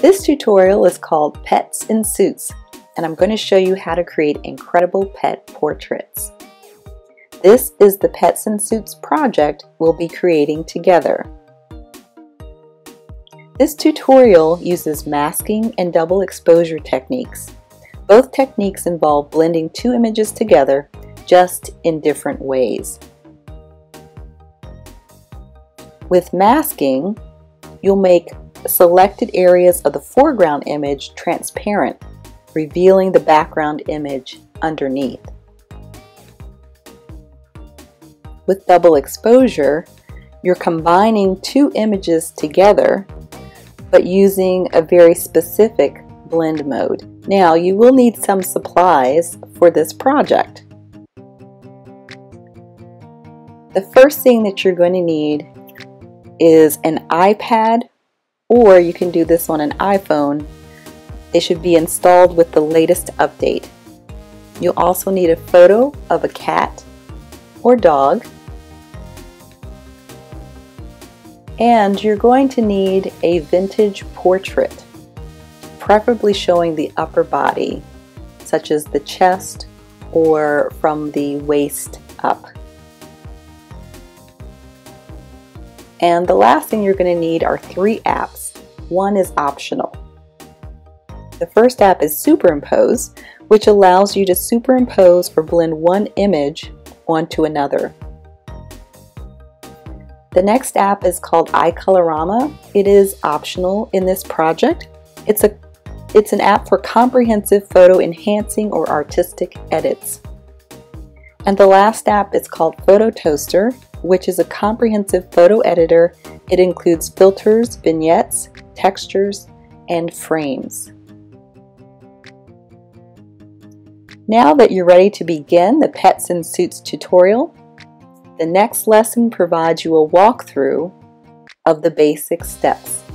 This tutorial is called Pets in Suits, and I'm going to show you how to create incredible pet portraits. This is the Pets in Suits project we'll be creating together. This tutorial uses masking and double exposure techniques. Both techniques involve blending two images together, just in different ways. With masking, you'll make selected areas of the foreground image transparent, revealing the background image underneath. With double exposure, you're combining two images together, but using a very specific blend mode. Now, you will need some supplies for this project. The first thing that you're going to need is an iPad, or you can do this on an iPhone. They should be installed with the latest update. You'll also need a photo of a cat or dog, and you're going to need a vintage portrait, preferably showing the upper body, such as the chest or from the waist up. And the last thing you're going to need are three apps. One is optional. The first app is Superimpose, which allows you to superimpose or blend one image onto another. The next app is called iColorama. It is optional in this project. It's an app for comprehensive photo enhancing or artistic edits. And the last app is called Photo Toaster, which is a comprehensive photo editor. It includes filters, vignettes, textures, and frames. Now that you're ready to begin the Pets in Suits tutorial, the next lesson provides you a walkthrough of the basic steps.